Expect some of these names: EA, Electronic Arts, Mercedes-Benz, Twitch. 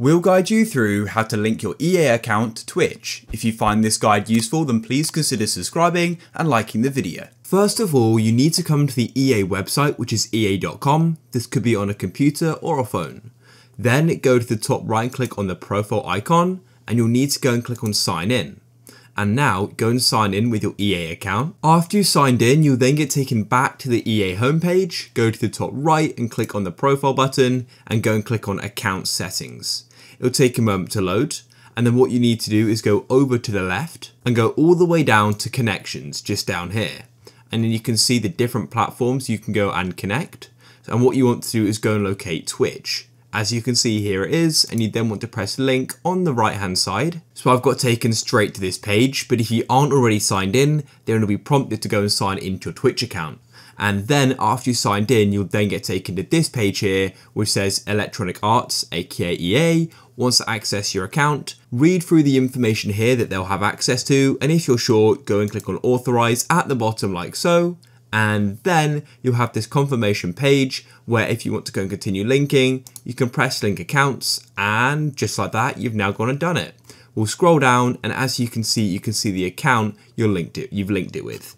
We'll guide you through how to link your EA account to Twitch. If you find this guide useful, then please consider subscribing and liking the video. First of all, you need to come to the EA website, which is ea.com. This could be on a computer or a phone. Then go to the top right and click on the profile icon, and you'll need to go and click on sign in. And now go and sign in with your EA account. After you signed in, you'll then get taken back to the EA homepage. Go to the top right and click on the profile button and go and click on account settings. It'll take a moment to load, and then what you need to do is go over to the left and go all the way down to connections, just down here. And then you can see the different platforms you can go and connect. And what you want to do is go and locate Twitch. As you can see, here it is, and you then want to press link on the right hand side. So I've got taken straight to this page, but if you aren't already signed in, then you'll be prompted to go and sign into your Twitch account. And then after you signed in, you'll then get taken to this page here, which says Electronic Arts, aka EA, wants to access your account. Read through the information here that they'll have access to, and if you're sure, go and click on authorize at the bottom like so. And then you'll have this confirmation page where if you want to go and continue linking, you can press link accounts, and just like that, you've now gone and done it. We'll scroll down, and as you can see the account you've linked it with.